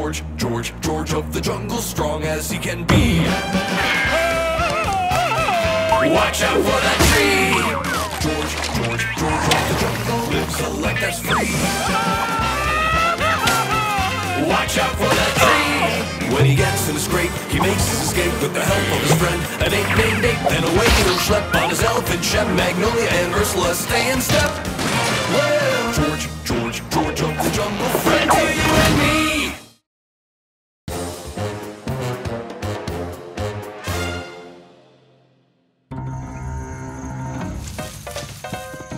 George of the jungle, strong as he can be. Watch out for that tree! George of the jungle lives a life that's free. Watch out for that tree! When he gets in a scrape, he makes his escape with the help of his friend, an ape named Ape. Then away he'll schlep on his elephant ship. Magnolia and Ursula stay in step. Well, George of the jungle, friend to you and me!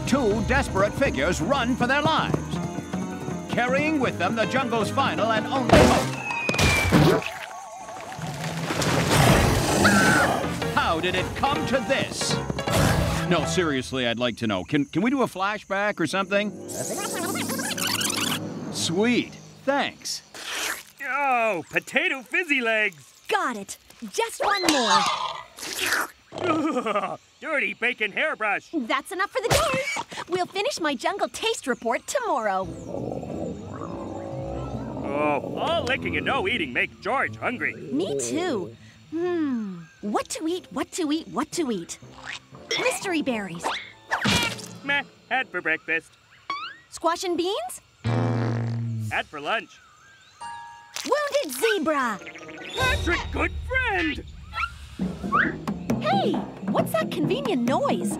Two desperate figures run for their lives, carrying with them the jungle's final and only hope. How did it come to this? No, seriously, I'd like to know. Can we do a flashback or something? Sweet, thanks. Oh, potato fizzy legs. Got it. Just one more. Dirty bacon hairbrush. That's enough for the day. We'll finish my jungle taste report tomorrow. Oh, all licking and no eating make George hungry. Me too. What to eat, what to eat, what to eat? Mystery berries. Meh, had for breakfast. Squash and beans? Had for lunch. Wounded zebra. Patrick, good friend. Hey, what's that convenient noise?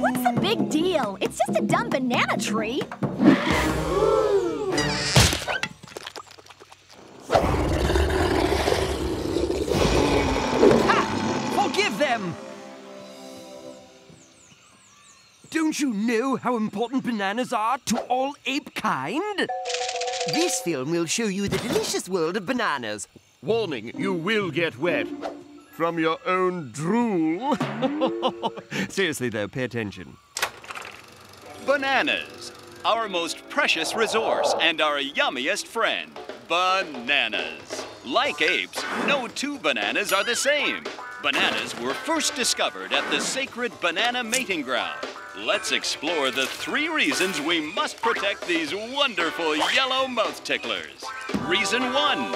What's the big deal? It's just a dumb banana tree. Ha! Forgive them! Don't you know how important bananas are to all ape kind? This film will show you the delicious world of bananas. Warning, you will get wet. From your own drool. Seriously though, pay attention. Bananas, our most precious resource and our yummiest friend. Bananas. Like apes, no two bananas are the same. Bananas were first discovered at the sacred banana mating ground. Let's explore the three reasons we must protect these wonderful yellow mouth ticklers. Reason one,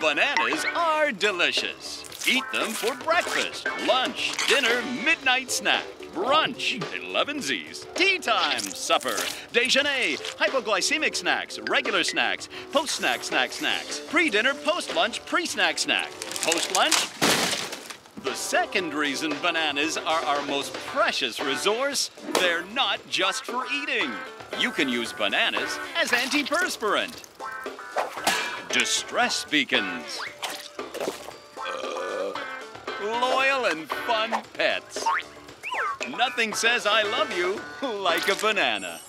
bananas are delicious. Eat them for breakfast, lunch, dinner, midnight snack, brunch, 11sies, tea time, supper, déjeuner, hypoglycemic snacks, regular snacks, post-snack, snacks, pre-dinner, post-lunch, pre-snack, post-lunch. The second reason bananas are our most precious resource, they're not just for eating. You can use bananas as antiperspirant. Distress beacons. Loyal and fun pets. Nothing says I love you like a banana.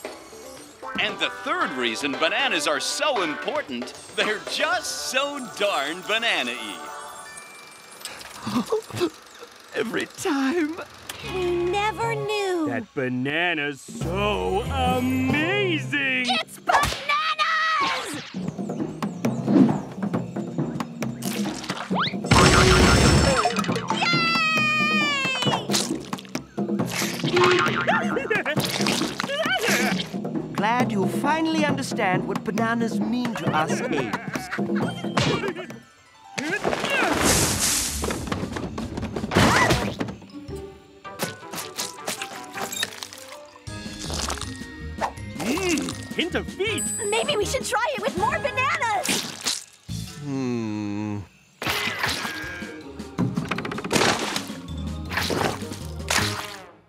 And the third reason bananas are so important, they're just so darn banana-y. Every time. We never knew. That banana's so amazing. It's bananas! Yay! Glad you finally understand what bananas mean to us apes. Hint of feet. Maybe we should try it with more bananas.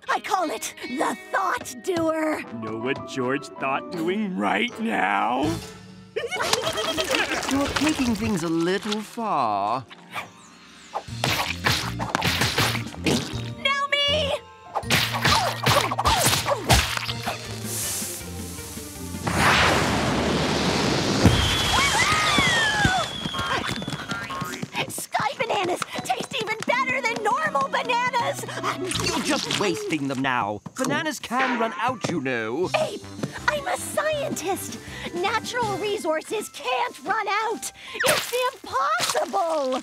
I call it the thought doer. Know what George thought doing right now? You're taking things a little far. You're just wasting them now. Bananas can run out, you know. Ape, I'm a scientist. Natural resources can't run out. It's impossible.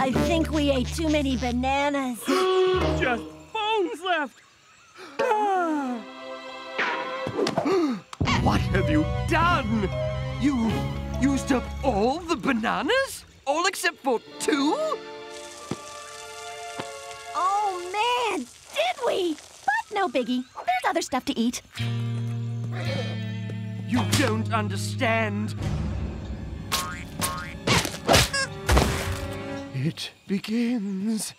I think we ate too many bananas. Just bones left. What have you done? You used up all the bananas? All except for 2? Oh, man, did we? But no biggie. There's other stuff to eat. You don't understand. It begins.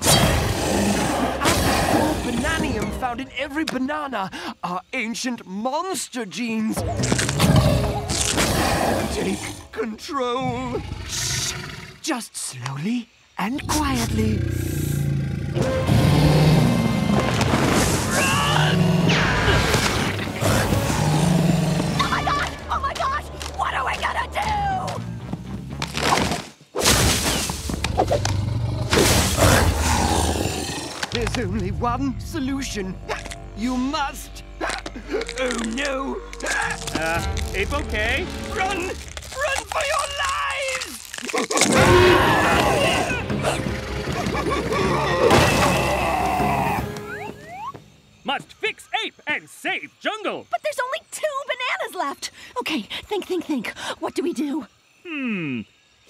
After Bananium found in every banana are ancient monster genes. Take control. Shh. Just slowly and quietly. Run! Oh my gosh! Oh my gosh! What are we gonna do? There's only one solution. You must. Oh no! Ape, okay? Run! Run for your lives! Must fix Ape and save Jungle! But there's only 2 bananas left! Okay, think. What do we do?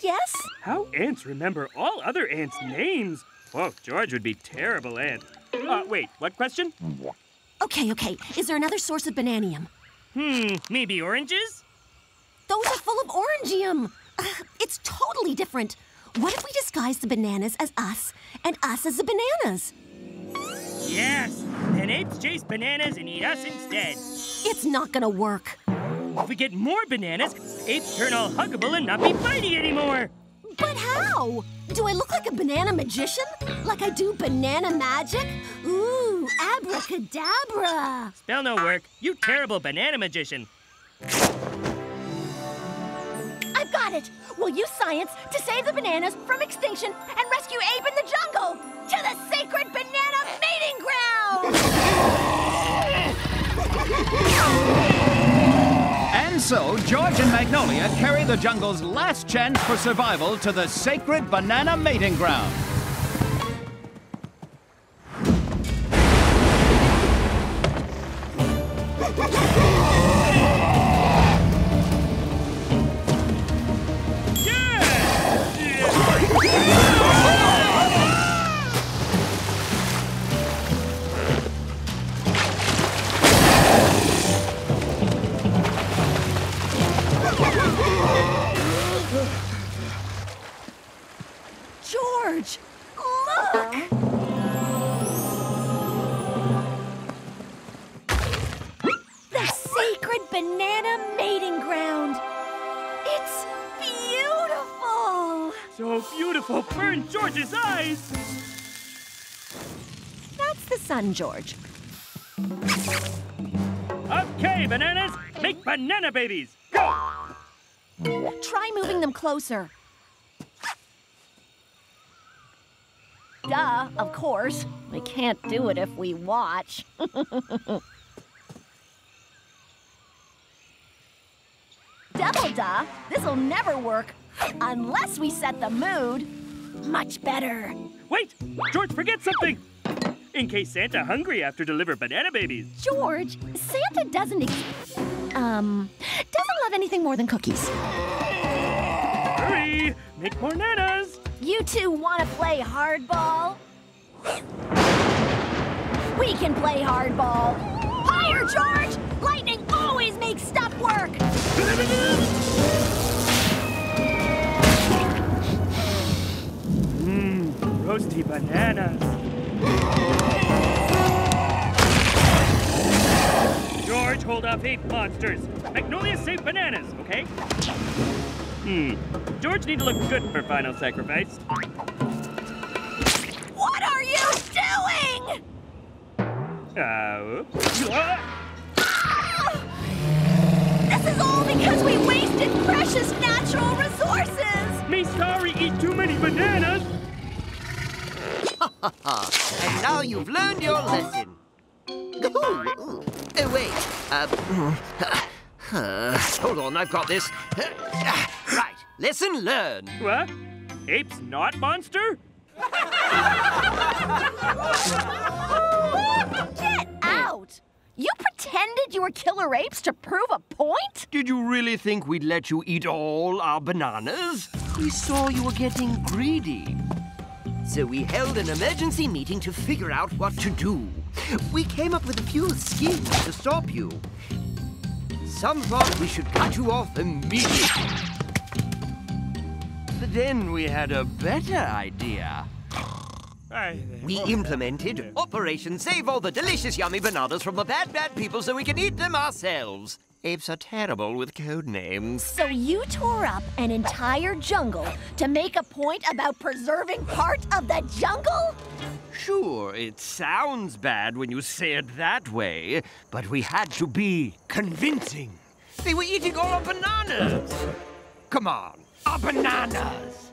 Yes? How ants remember all other ants' names? Oh, George would be terrible ant. Wait, what question? Okay. Is there another source of bananium? Maybe oranges? Those are full of orangium. It's totally different. What if we disguise the bananas as us and us as the bananas? Yes, then apes chase bananas and eat us instead. It's not gonna work. If we get more bananas, apes turn all huggable and not be fighting anymore. But how? Do I look like a banana magician? Like I do banana magic? Ooh, abracadabra. Spell no work. You terrible banana magician. I've got it. We'll use science to save the bananas from extinction and rescue Ape in the jungle to the sacred banana mating ground. And so, George and Magnolia carry the jungle's last chance for survival to the sacred banana mating ground. George's eyes! That's the sun, George. Okay, bananas, make banana babies! Go! Try moving them closer. Duh, of course. We can't do it if we watch. Double duh, this'll never work unless we set the mood. Much better. Wait! George, forget something! In case Santa hungry after deliver banana babies. George, Santa doesn't love anything more than cookies. Hurry! Make more nanas! You two want to play hardball? We can play hardball. Higher, George! Lightning always makes stuff work! Roasty bananas. George, hold off ape monsters. Magnolia, save bananas, okay? George need to look good for final sacrifice. What are you doing? This is all because we wasted precious natural resources. Me sorry, eat too many bananas. And now you've learned your lesson. Oh, wait. Hold on, I've got this. Right, lesson learned. What? Ape's not monster? Get out! You pretended you were killer apes to prove a point? Did you really think we'd let you eat all our bananas? We saw you were getting greedy. So we held an emergency meeting to figure out what to do. We came up with a few schemes to stop you. Some thought we should cut you off immediately. But then we had a better idea. We implemented Operation Save All the Delicious Yummy Bananas from the Bad Bad People so we can eat them ourselves. Apes are terrible with code names. So you tore up an entire jungle to make a point about preserving part of the jungle? Sure, it sounds bad when you say it that way, but we had to be convincing. They were eating all our bananas. Come on, our bananas.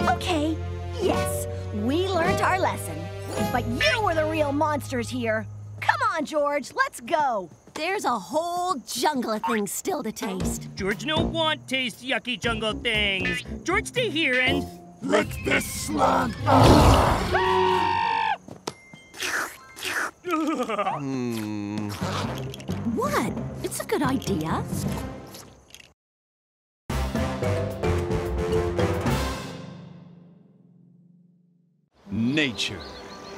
Okay, yes, we learned our lesson, but you were the real monsters here. Come on, George, let's go. There's a whole jungle of things still to taste. George no want taste yucky jungle things. George, stay here and... lick this slug. What? It's a good idea. Nature.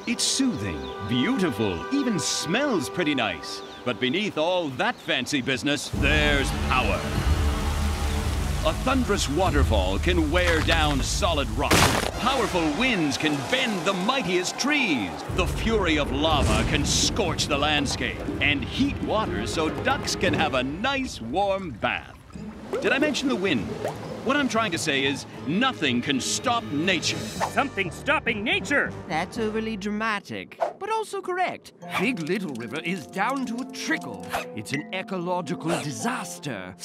It's soothing, beautiful, even smells pretty nice. But beneath all that fancy business, there's power. A thunderous waterfall can wear down solid rock. Powerful winds can bend the mightiest trees. The fury of lava can scorch the landscape and heat water so ducks can have a nice warm bath. Did I mention the wind? What I'm trying to say is, nothing can stop nature. Something stopping nature! That's overly dramatic, but also correct. Big Little River is down to a trickle. It's an ecological disaster.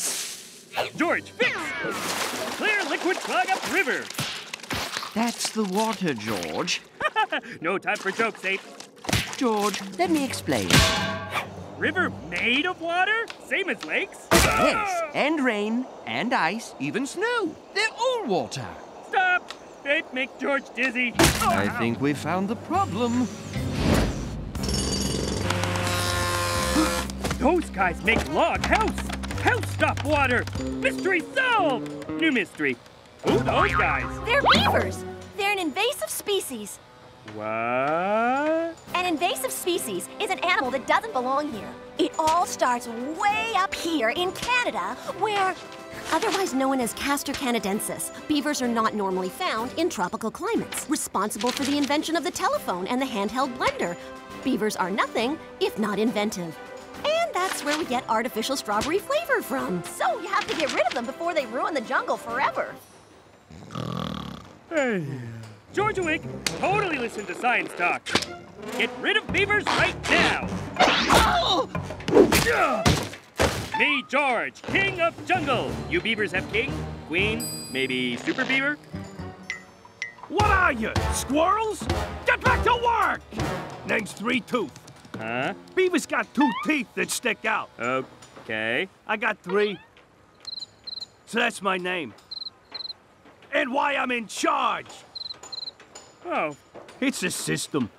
George, fix! Clear liquid clog up river! That's the water, George. No time for jokes, Ape. George, let me explain. River made of water? Same as lakes? Yes, and rain, and ice, even snow. They're all water. Stop! They make George dizzy. Oh, I think we found the problem. Those guys make log house. House stop water. Mystery solved. New mystery. Who those guys? They're beavers. They're an invasive species. What? An invasive species is an animal that doesn't belong here. It all starts way up here in Canada, where... otherwise known as Castor canadensis, beavers are not normally found in tropical climates. Responsible for the invention of the telephone and the handheld blender, beavers are nothing if not inventive. And that's where we get artificial strawberry flavor from. So you have to get rid of them before they ruin the jungle forever. Hey. George Awake totally listened to science talk. Get rid of beavers right now! Oh! Me, George, king of jungle. You beavers have king, queen, maybe super beaver? What are you, squirrels? Get back to work! Name's Three Tooth. Huh? Beavers got two teeth that stick out. Okay. I got three. So that's my name. And why I'm in charge. Oh. It's a system.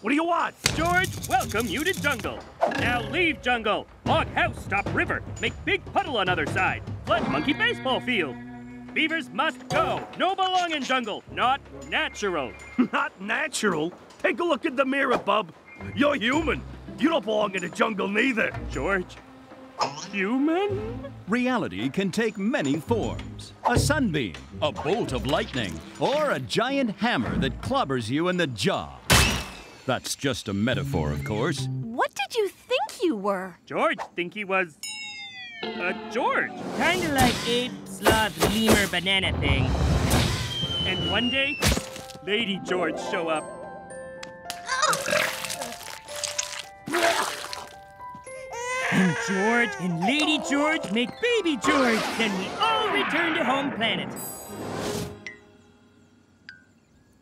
What do you want? George, welcome you to jungle. Now leave jungle. Log house, stop river. Make big puddle on other side. Flood monkey baseball field. Beavers must go. No belong in jungle. Not natural. Not natural? Take a look in the mirror, bub. You're human. You don't belong in the jungle neither. George. Human? Reality can take many forms. A sunbeam, a bolt of lightning, or a giant hammer that clobbers you in the jaw. That's just a metaphor, of course. What did you think you were? George think he was... a George. Kinda like Ape, Sloth, Lemur, Banana thing. And one day, Lady George show up. And George and Lady George make Baby George. Then we all return to home planet.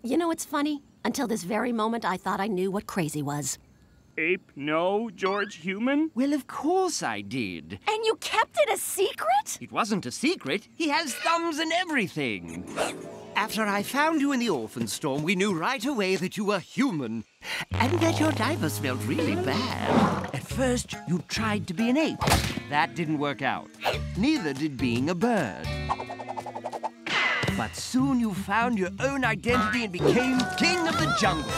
You know, it's funny. Until this very moment, I thought I knew what crazy was. Ape know George human? Well, of course I did. And you kept it a secret? It wasn't a secret. He has thumbs and everything. After I found you in the orphan storm, we knew right away that you were human and that your diaper smelled really bad. At first, you tried to be an ape. That didn't work out. Neither did being a bird. But soon you found your own identity and became king of the jungle.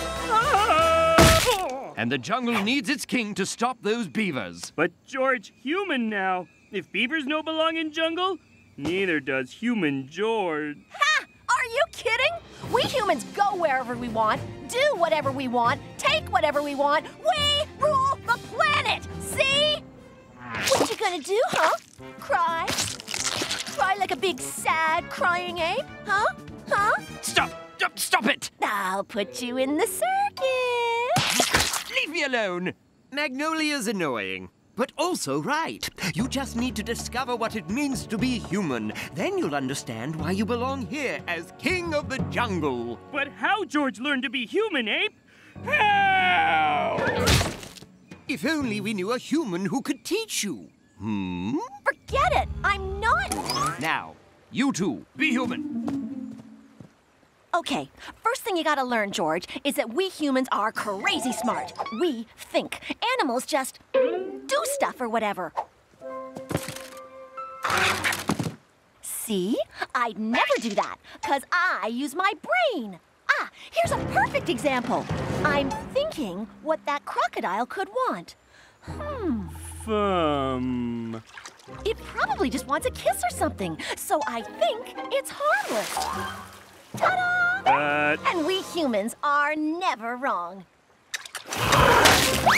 And the jungle needs its king to stop those beavers. But George, human now. If beavers no belong in jungle, neither does human George. Ha! Are you kidding? We humans go wherever we want, do whatever we want, take whatever we want. We rule the planet, see? What you gonna do, huh? Cry? Cry like a big, sad, crying ape, huh? Huh? Stop it! I'll put you in the circus. Leave me alone. Magnolia's annoying, but also right. You just need to discover what it means to be human. Then you'll understand why you belong here as king of the jungle. But how George learned to be human, Ape? How? If only we knew a human who could teach you. Hmm? Forget it! I'm not! Now, you two, be human. Okay, first thing you gotta learn, George, is that we humans are crazy smart. We think. Animals just do stuff or whatever. See? I'd never do that, because I use my brain. Ah, here's a perfect example. I'm thinking what that crocodile could want. Hmm. It probably just wants a kiss or something, so I think it's harmless. Ta-da! And we humans are never wrong. Ah!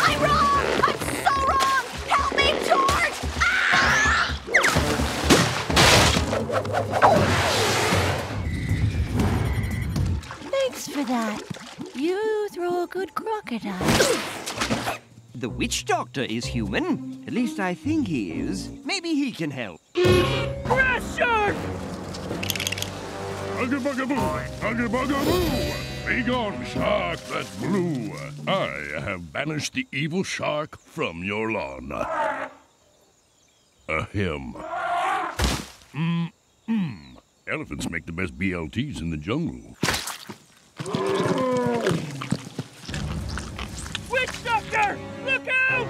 I'm wrong! I'm so wrong! Help me, George! Ah! Thanks for that. You throw a good crocodile. The witch doctor is human. At least I think he is. Maybe he can help. Pressure! Ugga-bugga-boo! Ugga-bugga-boo! Be gone, shark that blew. I have banished the evil shark from your lawn. Ahem. Elephants make the best BLTs in the jungle. Witch doctor! Look out!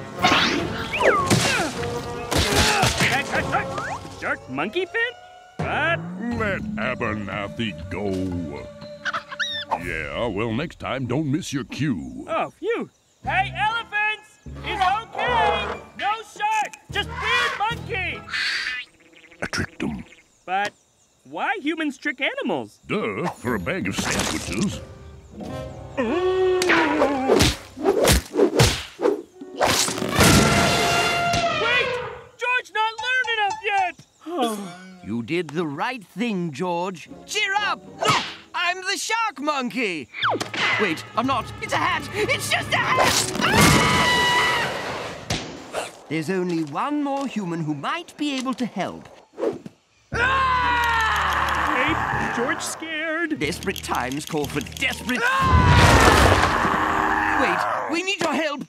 Shark monkey fin? What? Let Abernathy go. Yeah, well, next time, don't miss your cue. Oh, phew. Hey, elephants! It's okay! No shark! Just weird monkey! I tricked them. But why humans trick animals? Duh, for a bag of sandwiches. You did the right thing, George. Cheer up! Look! I'm the shark monkey! Wait, I'm not. It's a hat! It's just a hat! Ah! There's only one more human who might be able to help. Ah! Ape, George scared. Desperate times call for desperate... Ah! Wait, we need your help.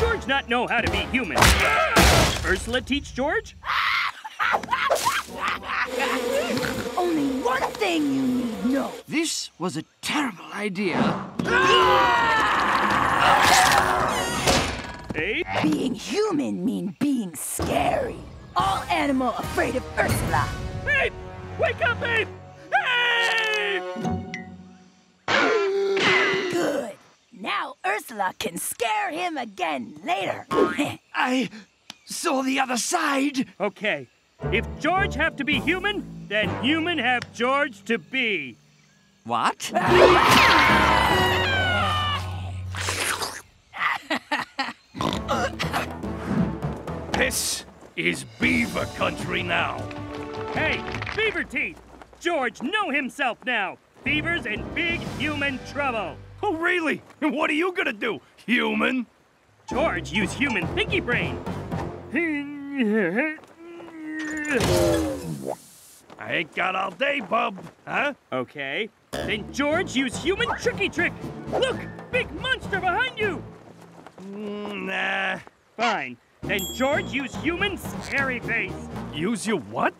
George not know how to be human. Ursula teach George? Only one thing you need, no. This was a terrible idea. Hey? Being human means being scary. All animal afraid of Ursula. Ape! Wake up, Ape! Ape! Good. Now Ursula can scare him again later. I saw the other side. Okay. If George have to be human, then human have George to be. What? This is beaver country now. Hey, beaver teeth! George know himself now. Beavers in big human trouble. Oh, really? And what are you gonna do, human? George use human thinky brain. I ain't got all day, bub. Huh? Okay. Then George use human tricky trick. Look, big monster behind you! Nah, fine. Then George, use human scary face. Use you what?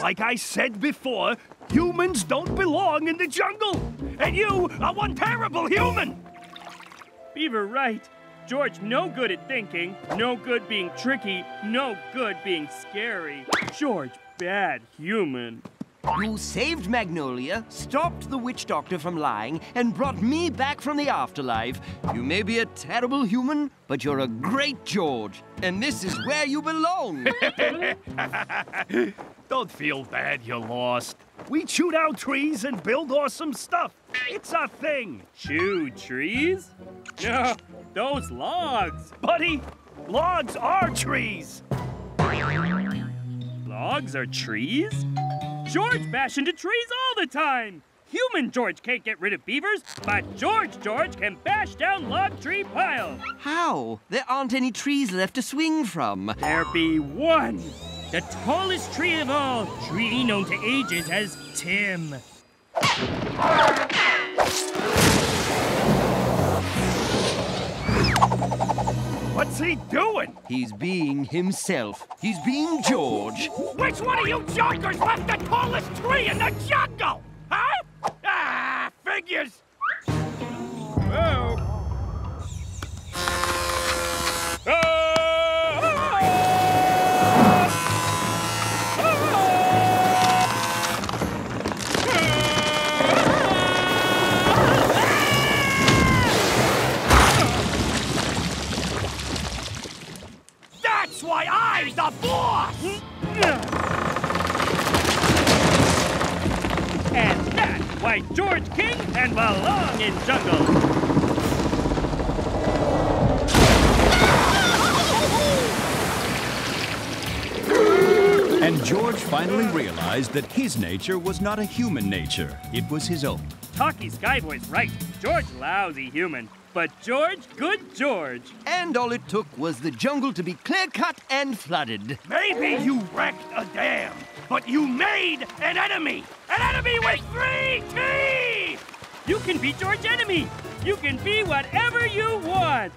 Like I said before, humans don't belong in the jungle. And you are one terrible human! Beaver, right. George, no good at thinking, no good being tricky, no good being scary. George, bad human. You saved Magnolia, stopped the witch doctor from lying, and brought me back from the afterlife. You may be a terrible human, but you're a great George. And this is where you belong. Don't feel bad you lost. We chew down trees and build awesome stuff. It's our thing. Chew trees? No, those logs. Buddy, logs are trees. Logs are trees? George bash into trees all the time. Human George can't get rid of beavers, but George can bash down log tree piles. How? There aren't any trees left to swing from. There be one. The tallest tree of all, tree known to ages as Tim. What's he doing? He's being himself. He's being George. Which one of you jokers left the tallest tree in the jungle? Huh? Ah, figures. Oh. Oh. Why I'm the boss! And that's why George King can belong in jungle. And George finally realized that his nature was not a human nature. It was his own. Talkie Skyboy's right. George, lousy human. But George, good George. And all it took was the jungle to be clear-cut and flooded. Maybe you wrecked a dam, but you made an enemy. An enemy with three teeth! You can be George Enemy. You can be whatever you want.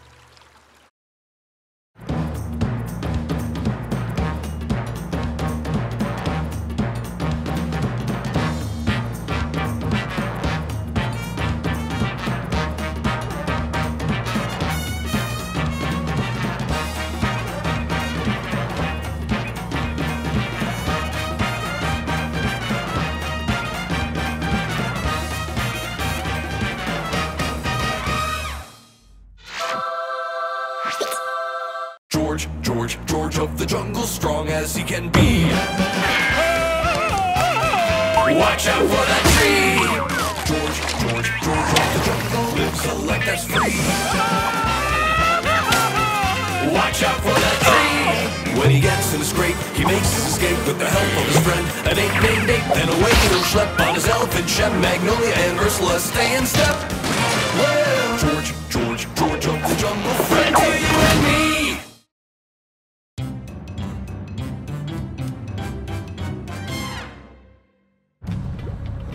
George of the jungle, strong as he can be. Watch out for that tree! George of the jungle lives a life that's free. Watch out for that tree! When he gets in a scrape, he makes his escape with the help of his friend, an ape named Ape. Then away he'll schlep on his elephant ship. Magnolia and Ursula stay in step. Well, George of the jungle, friend to you and me.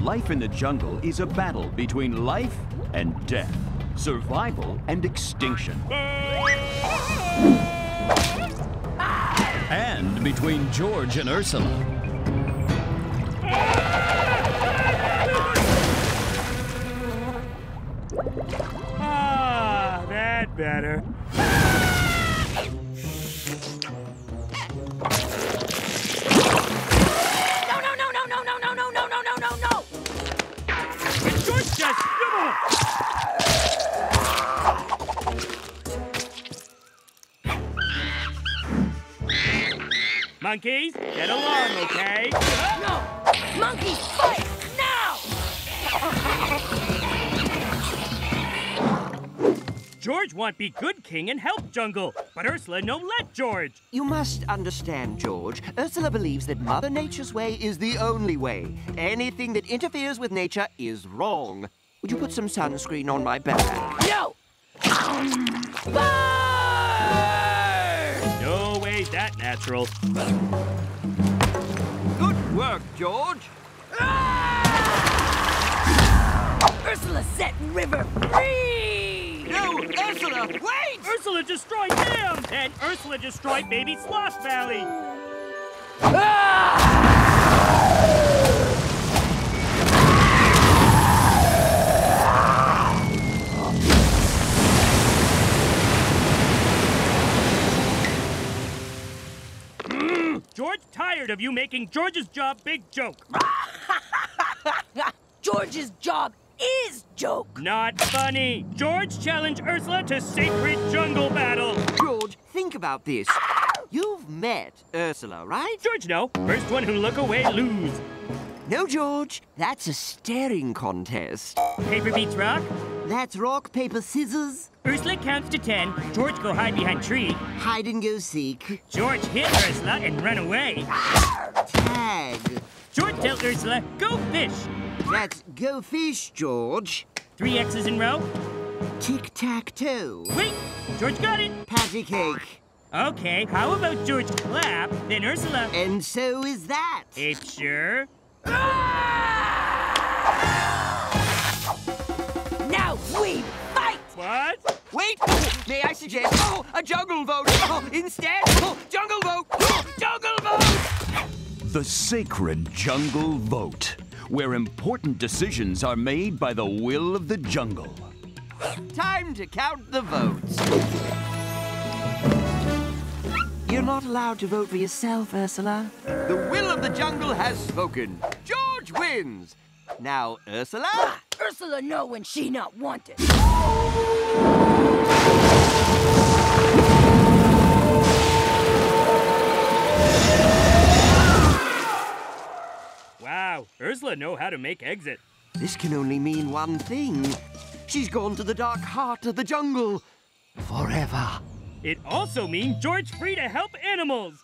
Life in the jungle is a battle between life and death, survival and extinction. And between George and Ursula. Ah, that better. Monkeys, get along, okay? No! Monkeys, fight! Now! George want be good king and help jungle, but Ursula no let George. You must understand, George. Ursula believes that Mother Nature's way is the only way. Anything that interferes with nature is wrong. Would you put some sunscreen on my back? No! Bye! That natural. Good work, George. Ah! Ursula set River free! No, Ursula, wait! Ursula destroyed them! And Ursula destroyed baby Slosh Valley! Ah! George tired of you making George's job big joke. George's job is joke. Not funny. George challenged Ursula to sacred jungle battle. George, think about this. You've met Ursula, right? George, no. First one who look away, lose. No, George. That's a staring contest. Paper beats rock? That's rock, paper, scissors. Ursula counts to 10. George go hide behind tree. Hide and go seek. George hit Ursula and run away. Tag. George tell Ursula, go fish. That's go fish, George. 3 X's in row. Tic-tac-toe. Wait, George got it. Patty cake. Okay, how about George clap, then Ursula. And so is that. Ape sure. Now we fight! What? Wait! May I suggest a jungle vote? Instead, jungle vote! Jungle vote! The sacred jungle vote, where important decisions are made by the will of the jungle. Time to count the votes. You're not allowed to vote for yourself, Ursula. The will of the jungle has spoken. George wins! Now, Ursula? Ursula know when she not wanted. Wow, Ursula know how to make exit. This can only mean one thing. She's gone to the dark heart of the jungle. Forever. It also means George free to help animals.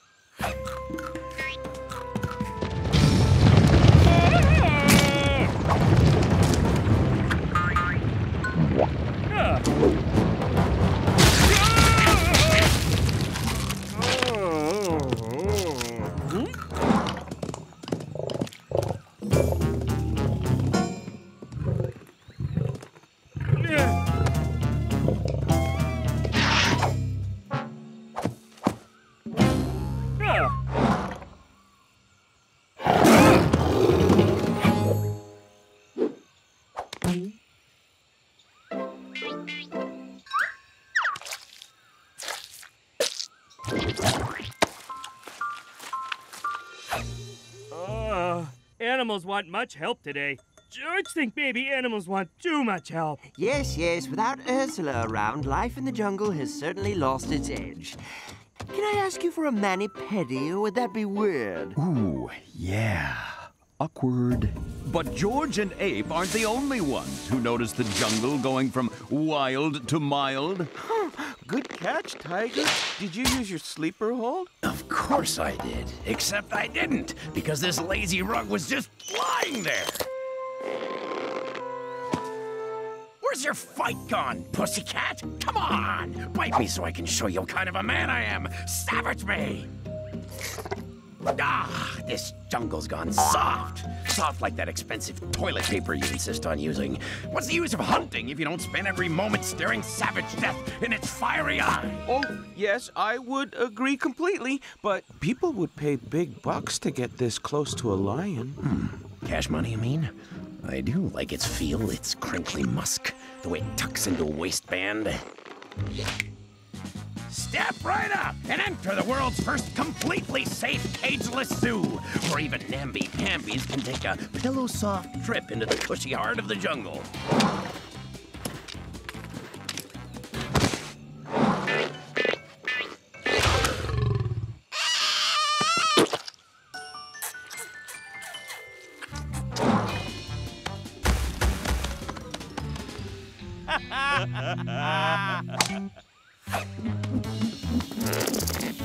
Animals want much help today. George think baby animals want too much help. Yes, yes, without Ursula around, life in the jungle has certainly lost its edge. Can I ask you for a mani-pedi, or would that be weird? Ooh, yeah. Awkward. But George and Ape aren't the only ones who notice the jungle going from wild to mild. Good catch, Tiger. Did you use your sleeper hold? Of course I did. Except I didn't, because this lazy rug was just lying there. Where's your fight gone, pussycat? Come on, bite me so I can show you what kind of a man I am. Savage me! Ah, this jungle's gone soft. Soft like that expensive toilet paper you insist on using. What's the use of hunting if you don't spend every moment staring savage death in its fiery eye? Oh, yes, I would agree completely, but people would pay big bucks to get this close to a lion. Cash money, you mean? I do like its feel, its crinkly musk, the way it tucks into a waistband. Step right up and enter the world's first completely safe cageless zoo, where even namby-pambies can take a pillow-soft trip into the cushy heart of the jungle.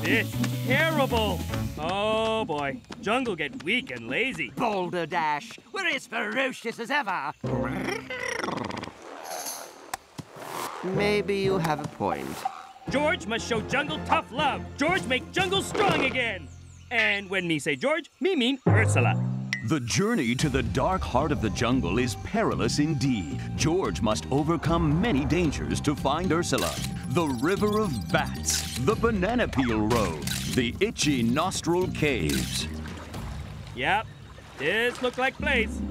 It's terrible! Oh boy, jungle get weak and lazy. Boulder Dash, we're as ferocious as ever. Maybe you have a point. George must show jungle tough love. George make jungle strong again. And when me say George, me mean Ursula. The journey to the dark heart of the jungle is perilous indeed. George must overcome many dangers to find Ursula. The River of Bats, the Banana Peel Road, the Itchy Nostril Caves. Yep, this looks like place.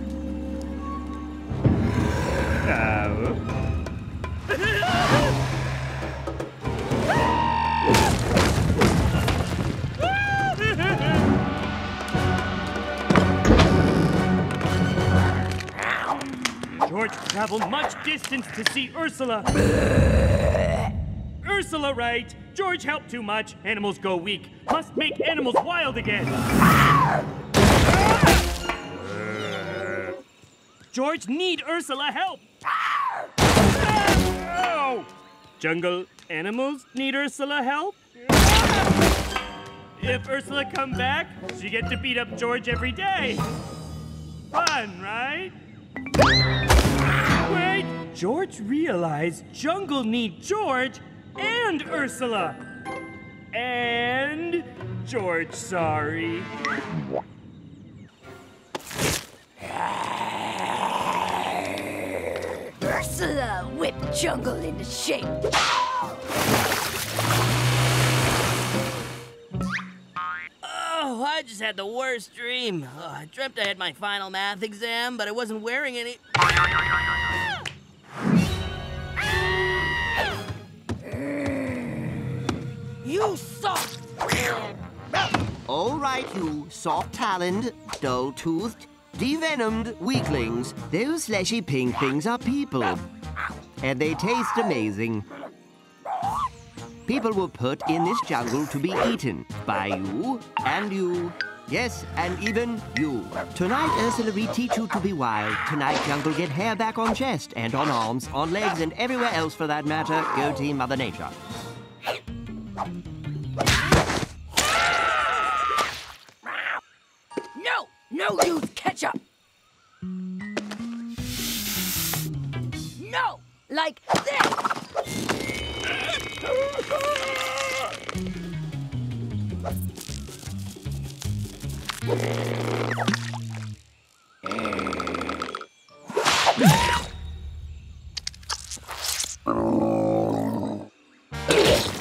George traveled much distance to see Ursula. Ursula, right? George helped too much. Animals go weak. Must make animals wild again. George need Ursula help. Oh. Jungle animals need Ursula help? If Ursula come back, she get to beat up George every day. Fun, right? Wait! George realized jungle need George and Ursula. And George, sorry. Ursula whipped jungle into shape. Oh, I just had the worst dream. Oh, I dreamt I had my final math exam, but I wasn't wearing any. You soft! All right, you soft taloned, dull toothed, devenomed weaklings. Those fleshy pink things are people. And they taste amazing. People were put in this jungle to be eaten by you and you. Yes, and even you. Tonight, Ursula, we teach you to be wild. Tonight, jungle, get hair back on chest and on arms, on legs, and everywhere else for that matter. Go Team Mother Nature. No! No, you ketchup! No! Like this!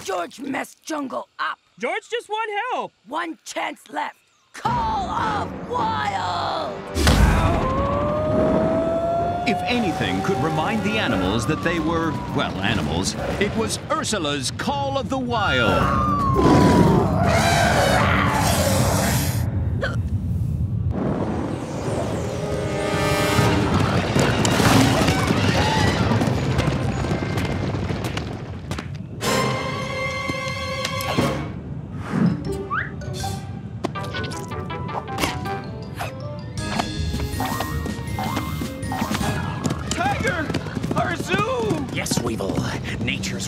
George messed jungle up. George just want help. One chance left. Call off wild! If anything could remind the animals that they were, well, animals, it was Ursula's Call of the Wild.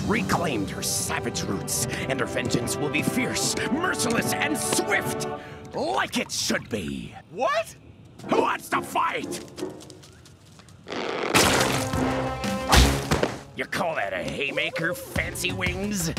Reclaimed her savage roots, and her vengeance will be fierce, merciless, and swift, like it should be. What? Who wants to fight? You call that a haymaker, fancy wings?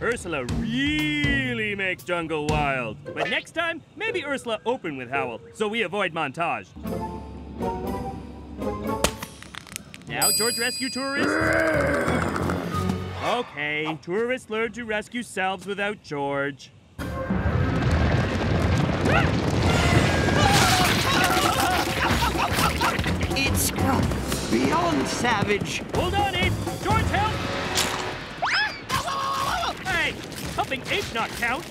Ursula really makes jungle wild. But next time, maybe Ursula open with Howl, so we avoid montage. Now, George rescue tourists. Okay, tourists learn to rescue selves without George. It's beyond savage. Hold on, Ape. George, help! Helping Ape not count.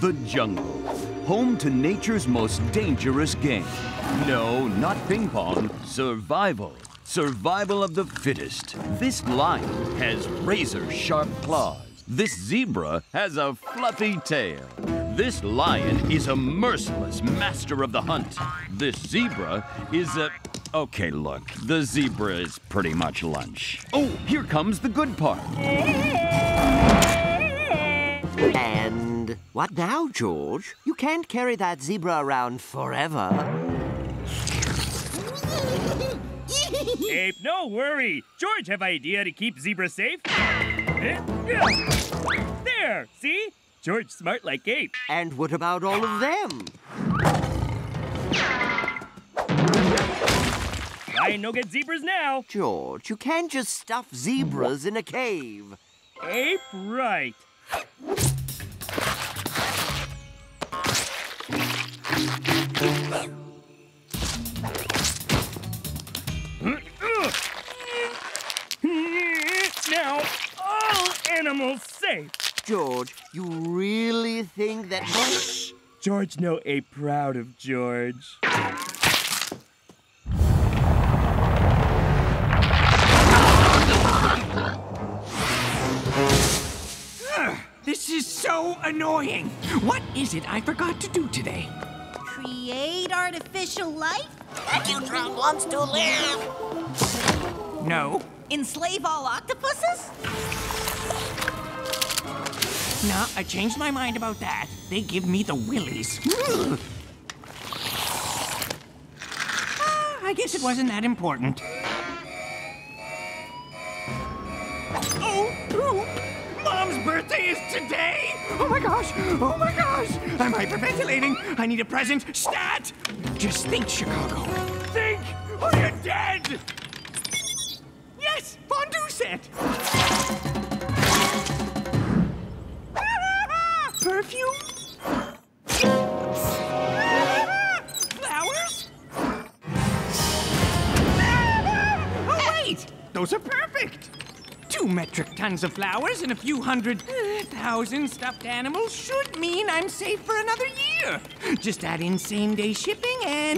The jungle, home to nature's most dangerous game. No, not ping pong, survival. Survival of the fittest. This lion has razor-sharp claws. This zebra has a fluffy tail. This lion is a merciless master of the hunt. This zebra is a... Okay, look, the zebra is pretty much lunch. Oh, here comes the good part. And what now, George? You can't carry that zebra around forever. Ape, no worry. George have an idea to keep zebra safe. There, see? George smart like Ape. And what about all of them? I no get zebras now. George, you can't just stuff zebras in a cave. Ape, right. Now, all animals safe. George, you really think that... George no Ape proud of George. This is so annoying. What is it I forgot to do today? Create artificial life? That Eutron wants to live. No. Enslave all octopuses? No, I changed my mind about that. They give me the willies. I guess it wasn't that important. Mom's birthday is today? Oh my gosh, oh my gosh! I'm hyperventilating. I need a present, stat! Just think, Chicago. Think, or you're dead! Yes, fondue set! Perfume? Flowers? Oh, wait! Those are perfect! 2 metric tons of flowers and a few hundred thousand stuffed animals should mean I'm safe for another year. Just add in same-day shipping and...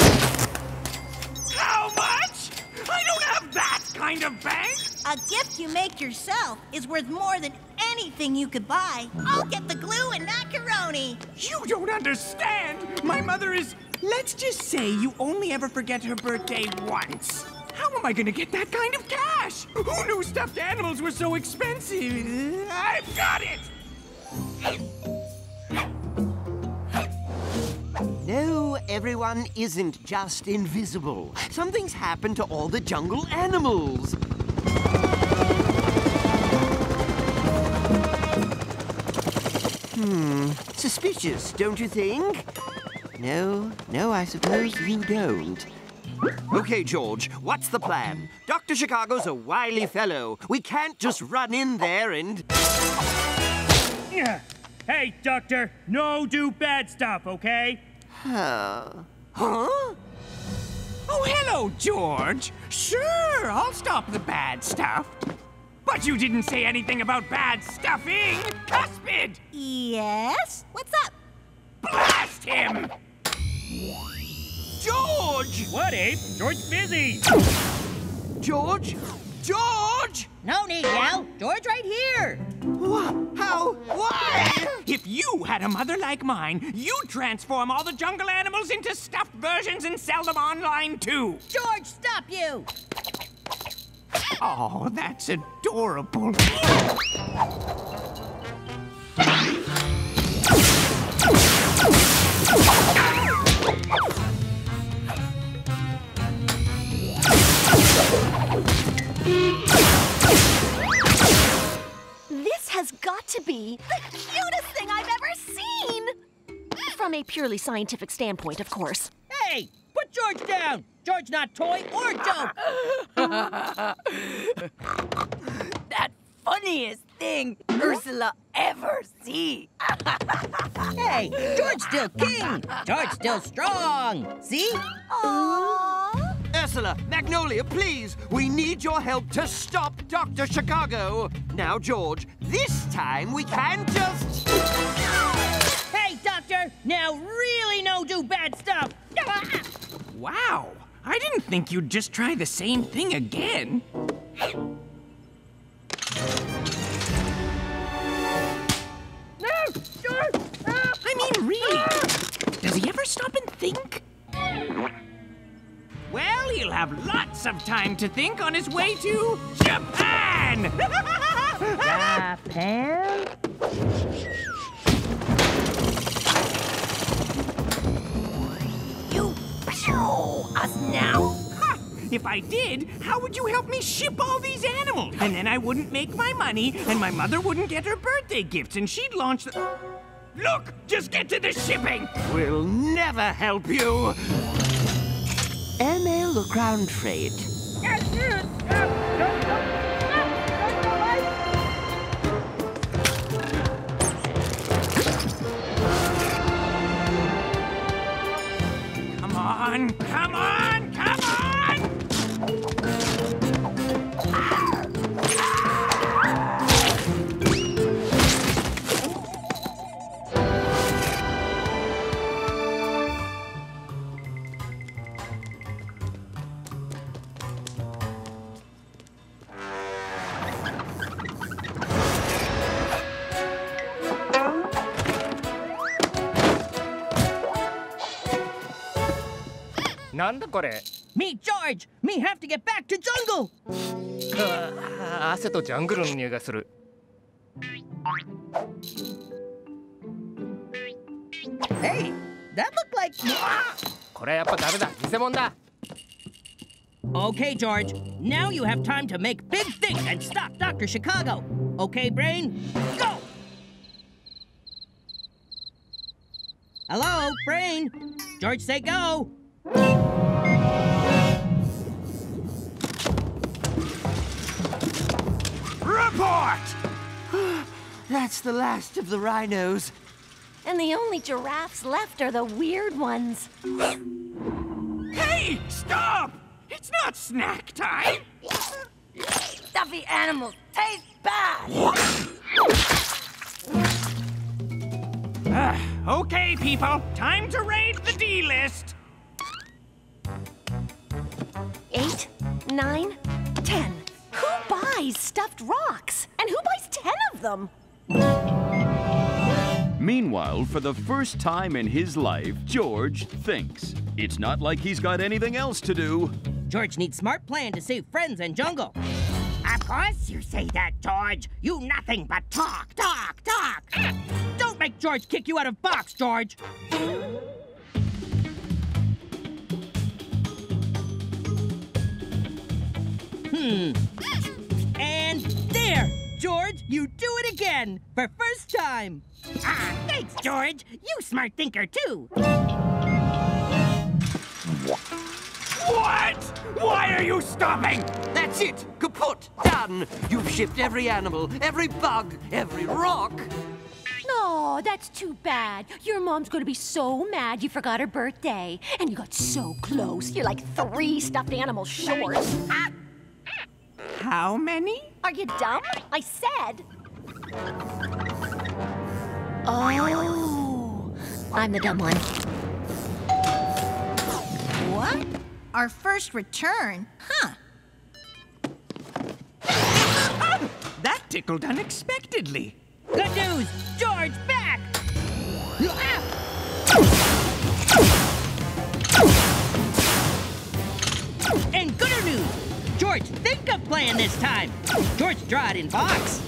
How much? I don't have that kind of bank! A gift you make yourself is worth more than anything you could buy. I'll get the glue and macaroni. You don't understand. My mother is... Let's just say you only ever forget her birthday once. How am I gonna get that kind of cash? Who knew stuffed animals were so expensive? I've got it! No, everyone isn't just invisible. Something's happened to all the jungle animals. Suspicious, don't you think? No, I suppose you don't. Okay, George, what's the plan? Dr. Chicago's a wily fellow. We can't just run in there and... Hey, Doctor, no do bad stuff, okay? Huh? Oh, hello, George. Sure, I'll stop the bad stuff. But you didn't say anything about bad stuffing, cuspid! Yes? What's up? Blast him! George! What, Ape? George's busy! George? George! No need, Al. George right here! What? How? Why? If you had a mother like mine, you'd transform all the jungle animals into stuffed versions and sell them online, too! George, stop you! Oh, that's adorable. This has got to be the cutest thing I've ever seen! From a purely scientific standpoint, of course. Hey! Put George down! George not toy or dope! That funniest thing Ursula ever see! Hey! George still king! George still strong! See? Aww! Ursula, Magnolia, please! We need your help to stop Dr. Chicago! Now, George, this time we can just... Hey, Doctor! Now really no do bad stuff! Wow! I didn't think you'd just try the same thing again. have lots of time to think on his way to Japan! Japan? You show us now? Ha! If I did, how would you help me ship all these animals? And then I wouldn't make my money, and my mother wouldn't get her birthday gifts, and she'd launch the... Look! Just get to the shipping! We'll never help you! Airmail or ground trade? Come on! Come on! Come on! Me, George! Me have to get back to jungle! Hey, that looked like... Okay, George. Now you have time to make big things and stop Dr. Chicago. Okay, Brain? Go! Hello, Brain? George, say go! Report! That's the last of the rhinos. And the only giraffes left are the weird ones. Hey! Stop! It's not snack time! Stuffy animals taste bad! Okay, people. Time to raid the D-list. 8, 9, 10. Who buys stuffed rocks? And who buys 10 of them? Meanwhile, for the first time in his life, George thinks. It's not like he's got anything else to do. George needs smart plan to save friends and jungle. Of course you say that, George. You nothing but talk, talk, talk. Don't make George kick you out of box, George. And there! George, you do it again! For first time! Ah, thanks, George! You smart thinker, too! What? Why are you stopping? That's it! Kaput! Done! You've shipped every animal, every bug, every rock! No, that's too bad. Your mom's gonna be so mad you forgot her birthday. And you got so close. You're like 3 stuffed animals short. Ah! How many? Are you dumb? I said. Oh, I'm the dumb one. What? Our first return? Huh. Ah, that tickled unexpectedly. Good news! George, back! And gooder news! George, think of playing this time. George, draw it in box.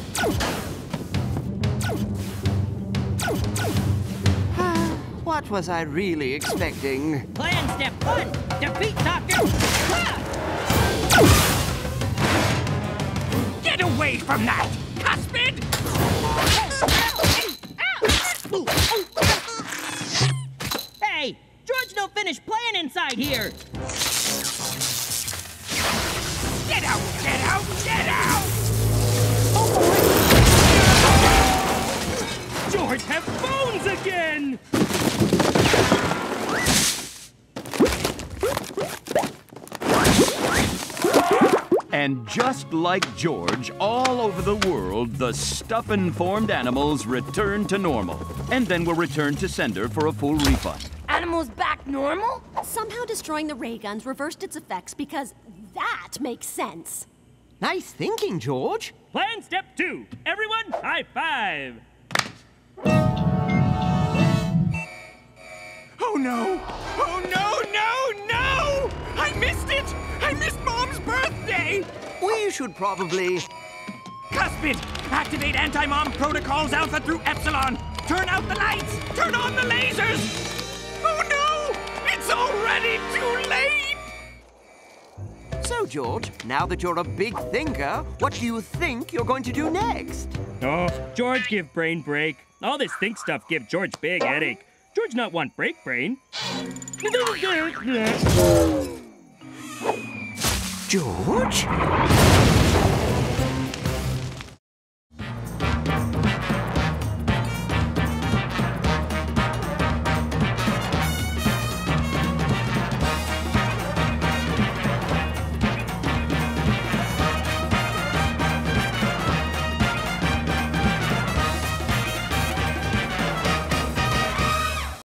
What was I really expecting? Plan step 1, defeat Doctor. Ah! Get away from that, cuspid! Hey, George, no finished playing inside here. Get out! Get out! Get out! Oh, George, have bones again! And just like George, all over the world, the stuff-informed animals return to normal, and then will return to sender for a full refund. Animals back normal? Somehow destroying the ray guns reversed its effects because that makes sense. Nice thinking, George. Plan step 2. Everyone, high five. Oh no! Oh no! No! No! I missed it! We should probably... Cusp it! Activate anti-mom protocols Alpha through Epsilon! Turn out the lights! Turn on the lasers! Oh no! It's already too late! So, George, now that you're a big thinker, what do you think you're going to do next? Oh, George give brain break. All this think stuff give George big headache. George not want break brain. George?